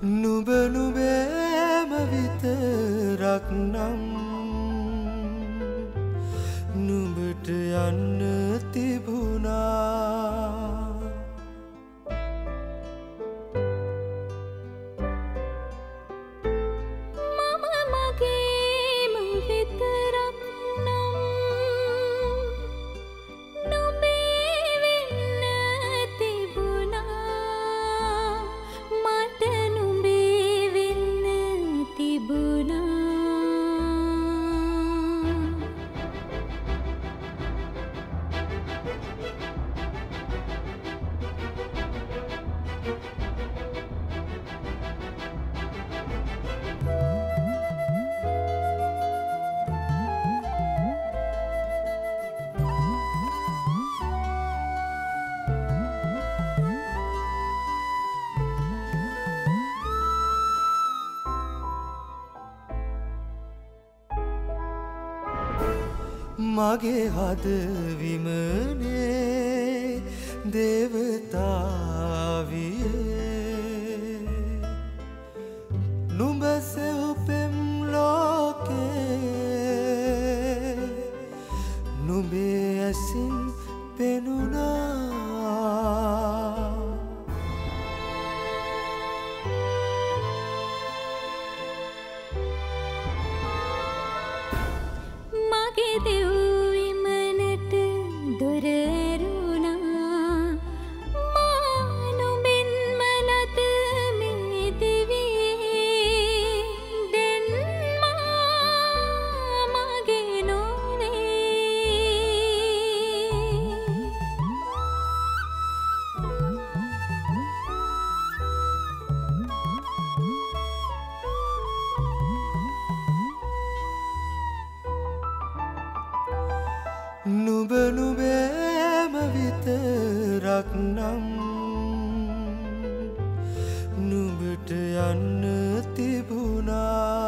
නුඹ නුඹේම විතරක් නම් නුඹට යන්න තිබුණා මගේ හද විමනේ දේවතාවිය නුඹ සෙව්පෙම් ලෝකේ නුඹේ ඇසින් පෙනුණා මගේ දේව නුඹ නුඹේම විතරක් නම් නුඹට යන්න තිබුණා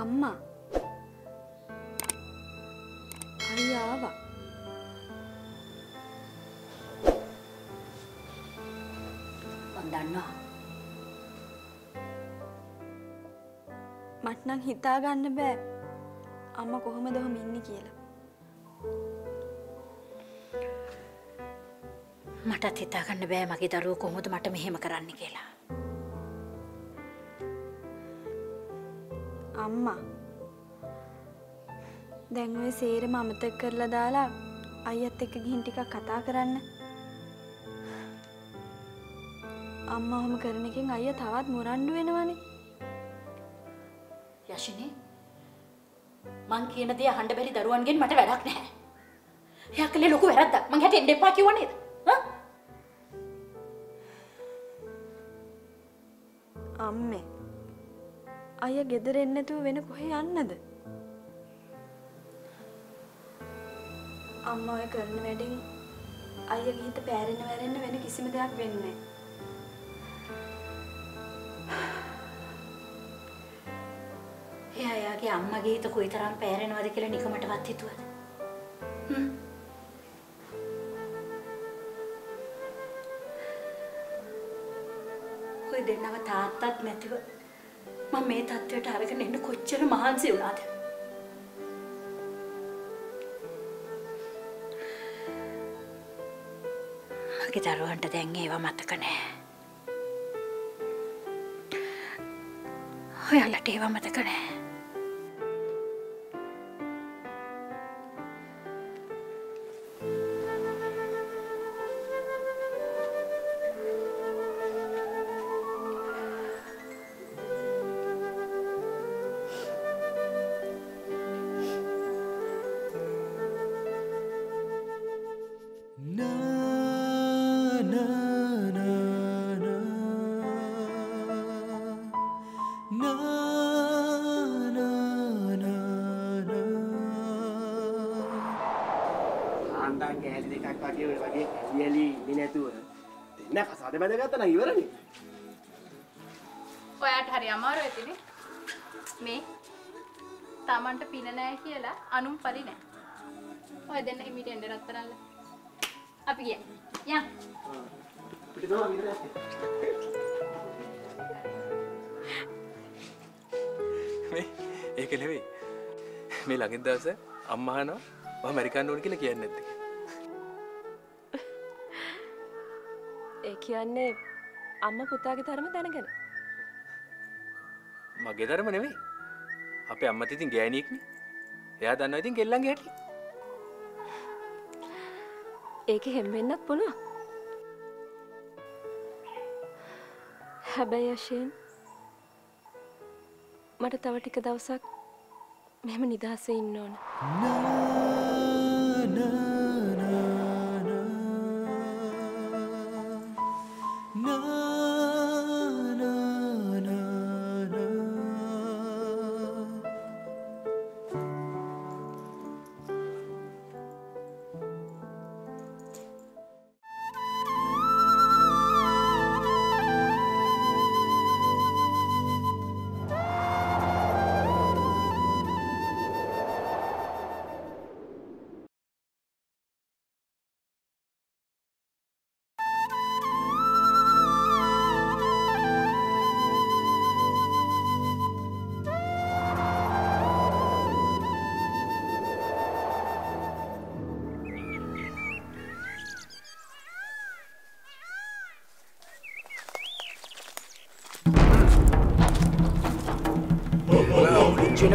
अम्मा अय्यावा वंदना मट नन हिता गन्न बे अम्मा කොහොමද ඔහම ඉන්නේ කියලා මටත් හිතා ගන්න බෑ මගේ දරුවෝ කොහොමද මට මෙහෙම කරන්න කියලා अम्मा දැන් ඔය සේරම අමතක කරලා දාලා අයියත් එක්ක ගිහින් ටිකක් කතා කරන්න අම්මා ඔහොම කරන එකෙන් අයියා තවත් මොරණ්ඩු වෙනවනේ යෂිනේ මං කියන දේ අහන්න බැරි දරුවන්ගෙන් මට වැඩක් නැහැ එයා කලේ ලොකු වැරද්දක් මං හැටෙන්න එපා කිව්වා නේද හා අම්මේ අයියා ගෙදර එන්නේ නැතුව වෙන කොහෙ යන්නද? අම්මා ඔය කරන වැඩෙන් අයියා ගිහින් පෑරෙන්න වැරෙන්න වෙන කිසිම දෙයක් වෙන්නේ නැහැ. එයාගේ අම්මගේ හිත කොයිතරම් පෑරෙනවද කියලා නිකමටවත් හිතුවද? හ්ම්. කොයි දෙන්නව තාත්තත් නැතිව මම මේ තත්ත්වයට අරගෙන ඉන්න කොච්චර මහන්සි වුණාද? මගේ දරුවන්ට දැන් ඒව මතක නැහැ. ඔයාලට ඒව මතක නැහැ. ලඟින් දවසේ අම්මා අහනවා මම ඇමරිකානු ඕන කියලා කියන්නේ නැද්ද? ඒ කියන්නේ අම්මා පුතාගේ ධර්ම දැනගෙන. මගේ ධර්ම නෙමෙයි. අපේ අම්මත් ඉතින් ගෑණියෙක්නේ. එයා දන්නවා ඉතින් කෙල්ලන්ගේ හැටි. ඒකේ හැම වෙන්නත් පුළුවන්. හැබැයි අශින් මට තව ටික දවසක් මෙහෙම නිදහසේ ඉන්න ඕන.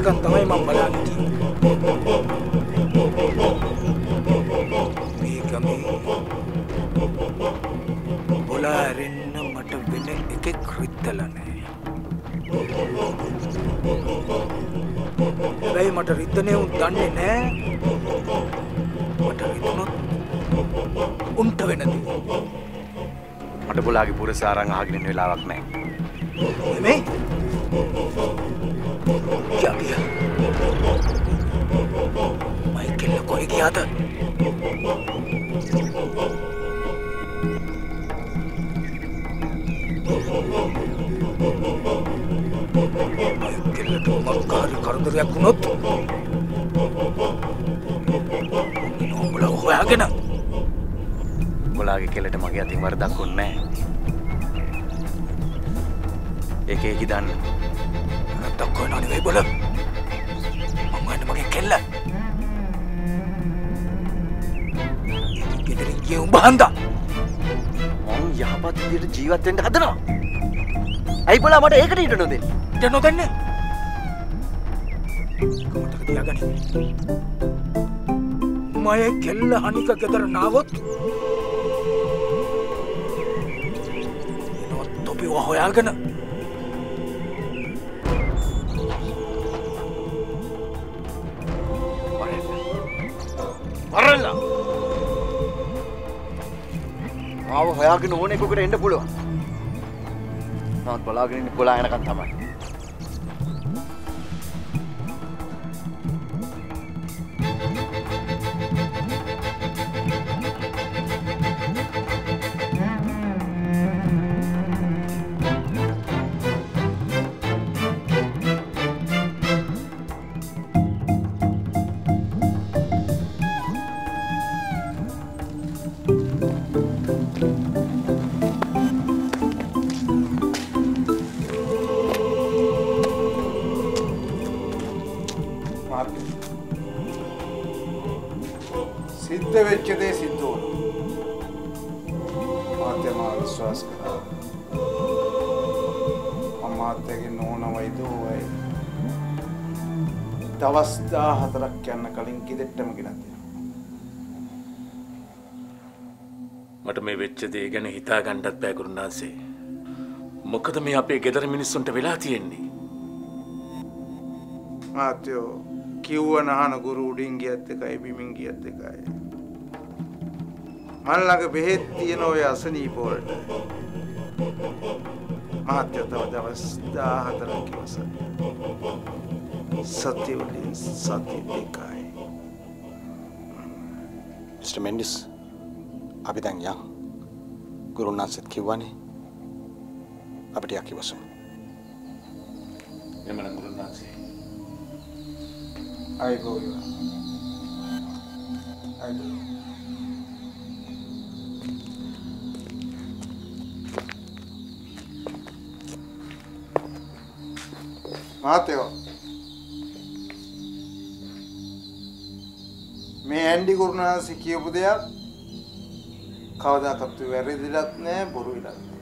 Kan තමයි මම බලන්නේ. මේකම බොලාරින්න මට වෙන එකෙක් හිතල නැහැ. බැයි මට හිතන්නේ උන් දන්නේ නැහැ. මට හිතුණා උන්ට වෙනදී. මට බොලාගේ පුරසාරං අහගෙන ඉන්න වෙලාවක් නැහැ. මේ क्या किया? माइकल ने कोई किया था? माइकल ने तो मक्कार कर दिया कुनत। इन्होंने बोला वो है क्या ना? बोला आगे के लिए तो मगिया थी मर्दा कुन में। एक एक ही दान तब कोई ना नहीं बोला, मम्मा ने मगे खेला, किधर ये उबांदा, माँ यहाँ पर तेरे जीवन तेरे हाथ ना, आई बोला हमारे एक नहीं डनो दे, डनो करने, कौन तक दिया करने, माँ ये खेला हानि का किधर नावत, नो तो भी वह होया करना अरला, आप हया के नोने को करें इंड पुलो, ना तो बाला के नहीं पुला है ना कंधा में, ಮಾತೆಗೆ ನೋನವೈದು ತವಸ್ತಾ ಹತರಕ್ಕೆ ಅನ್ನ ಕಳಿಂಕಿದೆಟ್ಟೆ ಮಗಿನತೆ මට මේ වෙච්ච දේ ගැන හිතා ගන්නත් බෑ ගුරුනාන්සේ. මොකද මේ අපේ ගෙදර මිනිස්සුන්ට වෙලා තියෙන්නේ? ආතෝ කිව්වනහන ගුරු උඩින් ගියත් එකයි බිමින් ගියත් එකයි. මල් ළඟ බෙහෙත් තියෙන ඔය අසනීප වලට. මාත්‍යව දවස් 14 කිවස. සත්‍ය වලින් සත්‍ය දෙකයි. Mr. Mendes අපි දැන් යන් ගුරුනාන්සෙත් කිව්වනේ අපිට යකිවසමු එමන ගුරුනාන්සෙ ආයි බෝ මාතයෝ මේ ඇන්ඩි ගුරුනාන්සෙ කියපු දෙයක් खावदा कब तू वैरी दिलात ने बोरू दिलात ने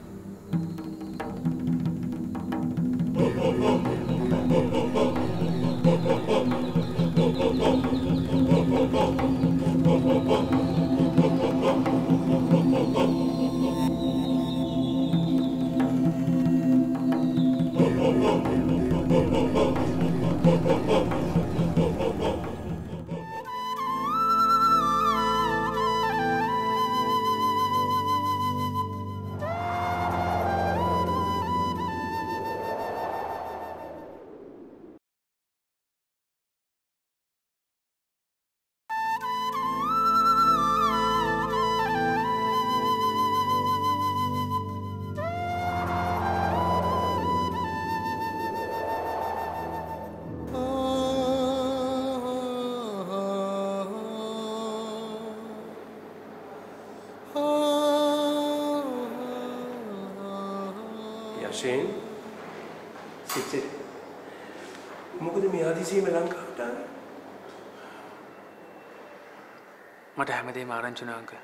मट हेमदे मारंचुना अंकल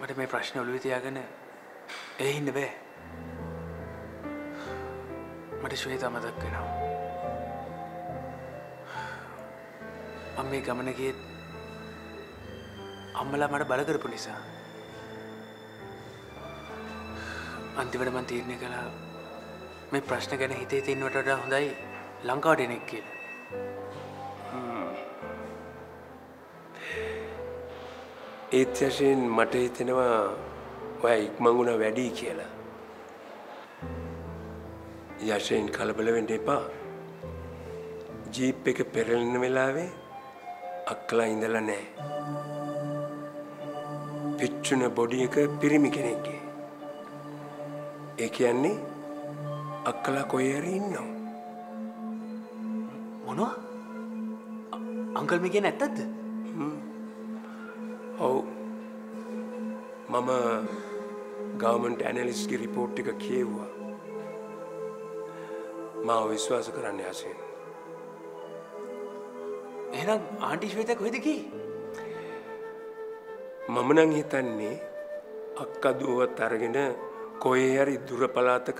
मट मैं प्रश्न उलू त्यागने यही नबे मट श्वेता मदद करना अम्मी गमन की अम्मला मट बलगर पुनिसा अंतिम मन तीरने के ला मैं प्रश्न करने हिते तीन वटा हुंदाई लंका देने के ඒත්‍යශින් මට හිතෙනවා ඔයා ඉක්මඟුණා වැඩි කියලා. යෂෙන් කලබල වෙන්න එපා. ජීප් එක පෙරලෙන වෙලාවේ අක්කලා ඉඳලා නැහැ. පිච්චුන බොඩි එක පිරිමි කෙනෙක්ගේ. ඒ කියන්නේ අක්කලා කොහේ හරි ඉන්නවා. මොනවා? අංකල් මේ කියන්නේ ඇත්තද? मम गवर्नमेंट एनालिस्ट की रिपोर्ट टिका किए हुआ माँ विश्वास कराने आसीन है ना आंटी श्वेता कोई दिखी ममनंग हितान्ने अक्का दुवा तारगिना कोई यारी दूर पलातक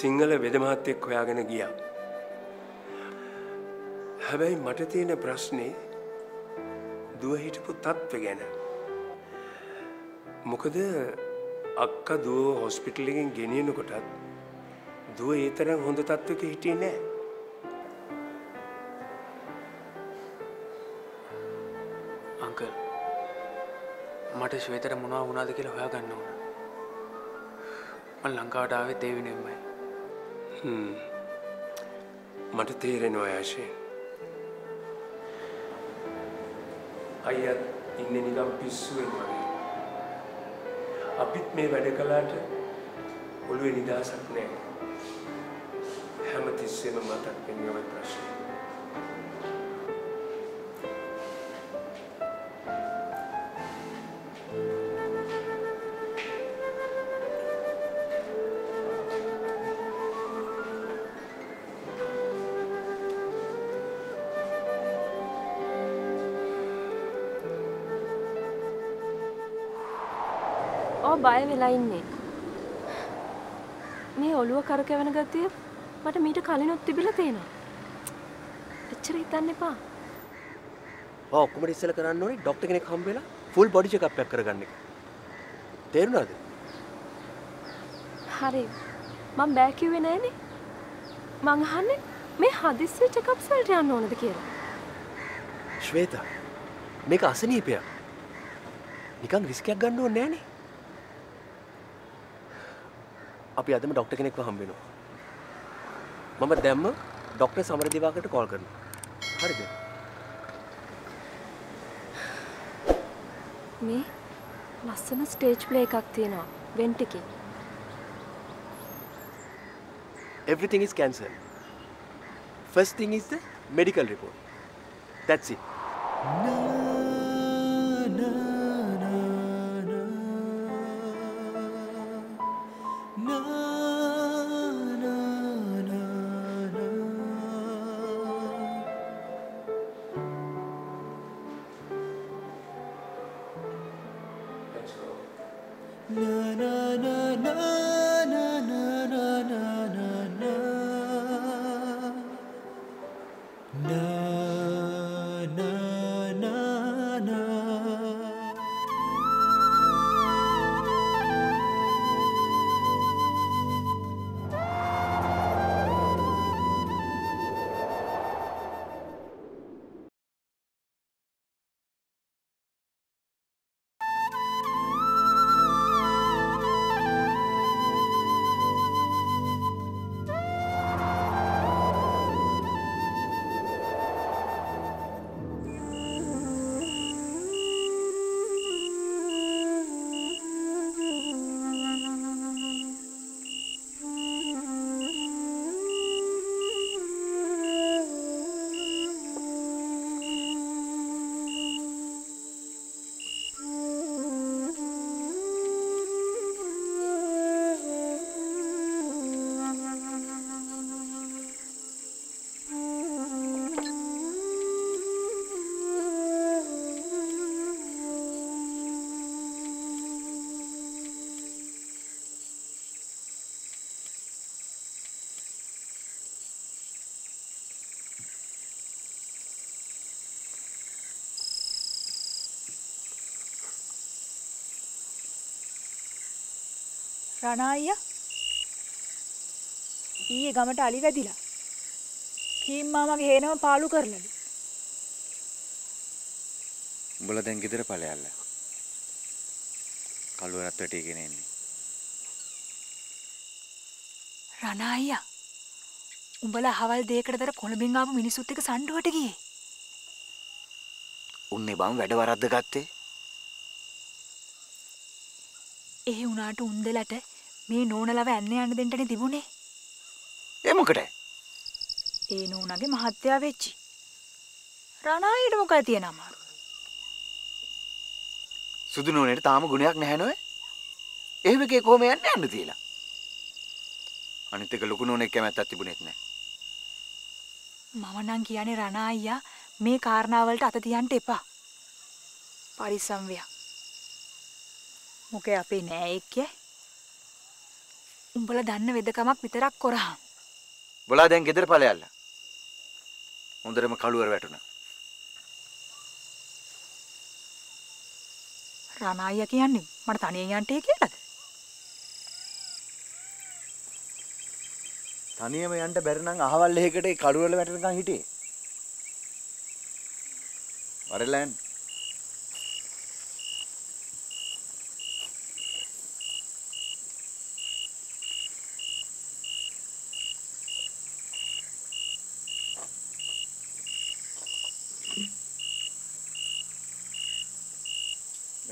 सिंगल वेदमाते खोयागने गिया है भाई मटते न प्रश्ने दुआ हिटपु तत्व गया මොකද අක්කා දුව හොස්පිටල් එකෙන් ගෙනියනකොට දුව ඒ තරම් හොඳ තත්වයක හිටියේ නෑ. අංකල් මට ශ්වේතට මොනවා වුණාද කියලා හොයාගන්න ඕන. මම ලංකාවට ආවේ ඒ වෙනුවෙන්මයි. මට තේරෙනවා ආශේ. අයියා ඉන්නේ නිකන් පිස්සු වෙනවා. අපිත් මේ වැඩ කළාට ඔළුවේ නිදාසක් නැහැ. හැමතිස්සෙම මතක් වෙනවා මේ ප්‍රශ්නේ. बाय विलाइन ने මේ ඔළුව කරකැවෙන ගතිය මට මීට කලිනුත් තිබිලා තියෙනවා. එච්චර හිතන්න එපා. ඔව් ඔක්කොම ඉස්සෙල්ලා කරන්න ඕනේ ડોක්ටර් කෙනෙක් හම්බ වෙලා ෆුල් බොඩි චෙක්අප් එකක් කරගන්න එක. තේරුණාද? හරි. මම බෑ කිව්වේ නෑනේ. මං අහන්නේ මේ හදිස්සියේ චෙක්අප්ස් වලට යන්න ඕනද කියලා. ශ්වේතා මේක අසනීපයක්. නිකන් රිස්ක් එකක් ගන්න ඕනේ නෑනේ. අපි අදම ડોක්ටර් කෙනෙක්ව හම්බ වෙනවා. මම දැම්ම ડોක්ටර් සමරදිවාකට කෝල් කරනවා. හරිද? මේ ලස්සන ස්ටේජ් ප්ලේ එකක් තියෙනවා වෙන්ට් එකේ. Everything is cancelled. First thing is the medical report. That's it. රණායියා ඊයේ ගමට අලි වැදිලා කීම් මාමගේ හේනම පාළු කරලලු. උඹලා දැන් ගෙදර ඵලයල්ල කළුවරත් වැටිගෙන ඉන්නේ. රණායියා උඹලා හවල් දෙකකටතර කොළඹින් ආපු මිනිස්සුත් එක්ක සණ්ඩුවට ගියේ. උන්නේ බං වැඩ වරද්ද ගත්තේ. ඒ උනාට උන්දලට මේ නෝනලව ඇන්න යන්න දෙන්නනේ තිබුණේ. ඒ මොකද? ඒ නෝනගේ මහත්යා වෙච්චි. රණායියට මොකද තියෙන අමාරු? සුදු නෝනේට තාම ගුණයක් නැහැ නෝ. එහෙම එකේ කොහොම යන්න යන්න තියලා. අනිත් එක ලොකු නෝනේ කැමැත්තක් තිබුණෙත් නැහැ. මම නම් කියන්නේ රණායියා මේ කාරණා වලට අත තියන්න එපා. පරිස්සම් වෙන්න. මොකේ අපේ නෑ එක්කේ. උඹලා දන්න වෙදකමක් විතරක් කරහන්. බලා දැන් ගෙදර ඵලයල්ලා. හොඳටම කළුවර වැටුණා. රණායියා කියන්නේ මට තනියෙන් යන්න ටේ කියලාද? තනියම යන්න බැරි නම් අහවල් එහෙකට ඒ කළුවර වැටෙනකන් හිටියේ. වරලන්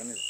Gracias.